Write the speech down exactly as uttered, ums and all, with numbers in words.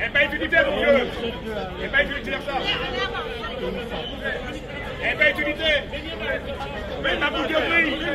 E pe utilitaire mon vieux. Et pas utilitaire ça. Et pas utilitaire. Mais ta bouche de prix.